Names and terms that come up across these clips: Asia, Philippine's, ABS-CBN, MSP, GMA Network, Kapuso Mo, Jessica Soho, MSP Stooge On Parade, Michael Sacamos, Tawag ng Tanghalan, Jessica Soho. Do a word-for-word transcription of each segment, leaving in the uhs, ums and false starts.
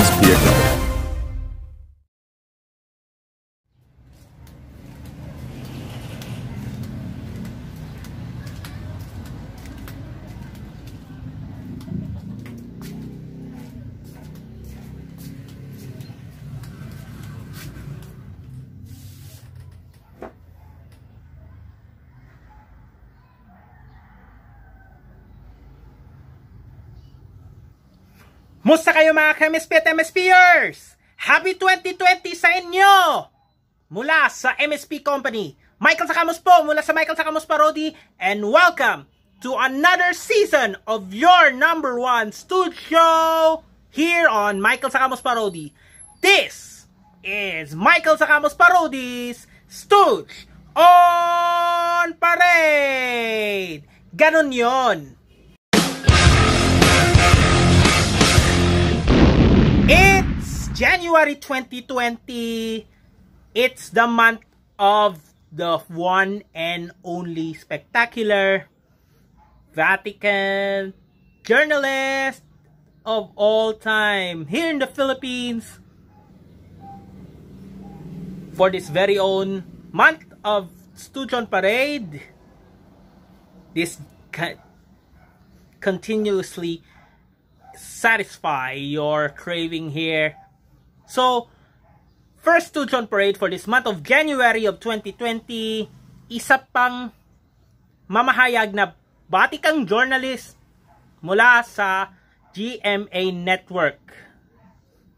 M S P account. Musta kayo mga ka-M S P at MSPers! Happy twenty twenty sa inyo! Mula sa M S P Company, Michael Sacamos po mula sa Michael Sacamos Parody, and welcome to another season of your number one stud show here on Michael Sacamos Parody. This is Michael Sacamos Parody's Stud on Parade! Ganon yon! It's January twenty twenty. It's the month of the one and only spectacular Vatican journalist of all time here in the Philippines. For this very own month of Stud on Parade, this continuously satisfy your craving here. So, first Stud on Parade for this month of January of twenty twenty, isa pang mamahayag na batikang journalist mula sa G M A Network.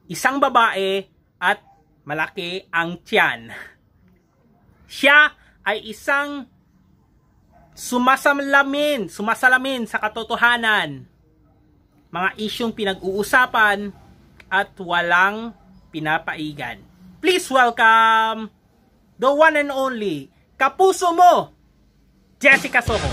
Isang babae at malaki ang tiyan. Siya ay isang sumasalamin, sumasalamin sa katotohanan, mga isyong pinag-uusapan at walang pinapaigan. Please welcome the one and only Kapuso Mo, Jessica Soho.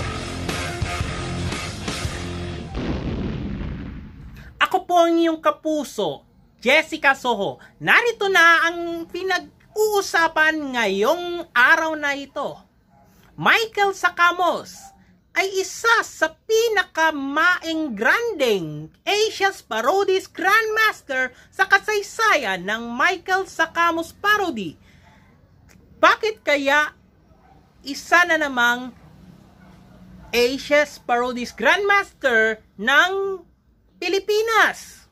Ako po ang iyong kapuso, Jessica Soho. Narito na ang pinag-uusapan ngayong araw na ito. Michael Sacamos ay isa sa pinakamaing granding Asia's Parodies Grandmaster sa kasaysayan ng Michael Sacamos Parody. Bakit kaya isa na namang Asia's Parodies Grandmaster ng Pilipinas?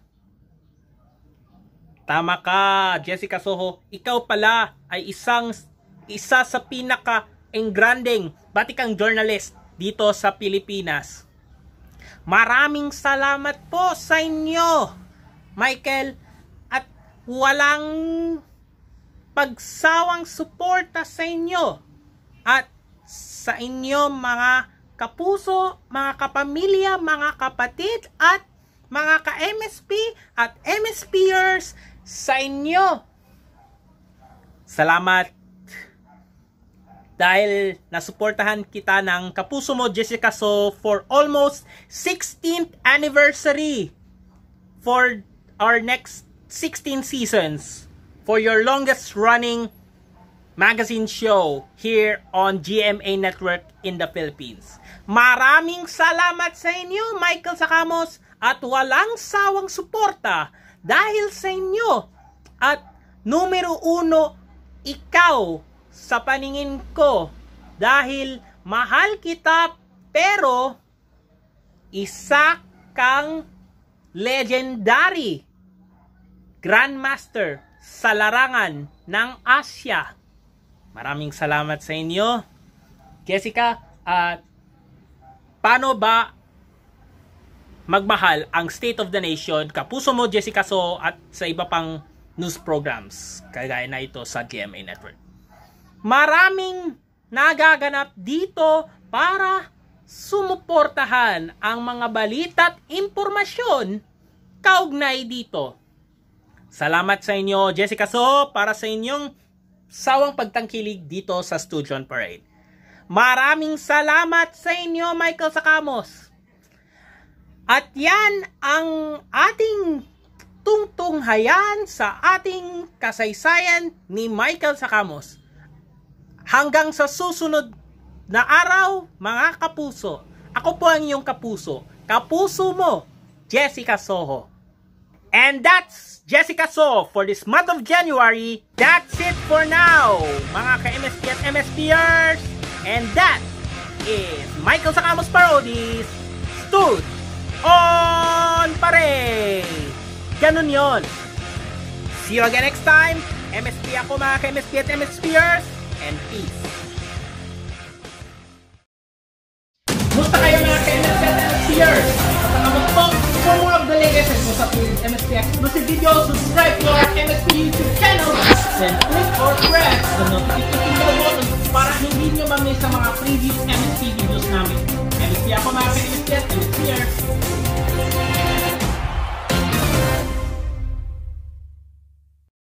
Tama ka, Jessica Soho. Ikaw pala ay isang isa sa pinaka-engranding batikang journalist dito sa Pilipinas. Maraming salamat po sa inyo, Michael, at walang pagsawang suporta sa inyo at sa inyo mga kapuso, mga kapamilya, mga kapatid at mga ka-M S P at MSPers sa inyo. Salamat dahil nasuportahan kita ng Kapuso Mo, Jessica Soho for almost sixteenth anniversary for our next sixteen seasons for your longest running magazine show here on G M A Network in the Philippines. Maraming salamat sa inyo, Michael Sacamos, at walang sawang suporta dahil sa inyo. At numero uno, ikaw sa paningin ko, dahil mahal kita, pero isa kang legendary grandmaster sa larangan ng Asia. Maraming salamat sa inyo, Jessica. At uh, paano ba magmahal ang State of the Nation, Kapuso Mo, Jessica Soho, at sa iba pang news programs kagaya na ito sa G M A Network? Maraming nagaganap dito para sumuportahan ang mga balita at impormasyon kaugnay dito. Salamat sa inyo, Jessica Soho, para sa inyong sawang pagtangkilig dito sa Stud on Parade. Maraming salamat sa inyo, Michael Sacamos. At yan ang ating tungtunghayan sa ating kasaysayan ni Michael Sacamos. Hanggang sa susunod na araw, mga kapuso, ako po ang iyong kapuso, Kapuso Mo, Jessica Soho. And that's Jessica Soho for this month of January. That's it for now, mga ka-M S P at MSPers. And that is Michael Sacamos Parodies, Stood on Pare. Ganun yon. See you again next time. M S P ako, mga ka-M S P at MSPers. And peace. Musta kayo, mga ka-M S P at MSPers? For more of the latest and most updated M S P exclusive videos, subscribe to our M S P YouTube channel and click or press the notification bell button para hindi nyo ma-miss sa mga previous M S P videos namin. M S P ako, mga ka-M S P at MSPers.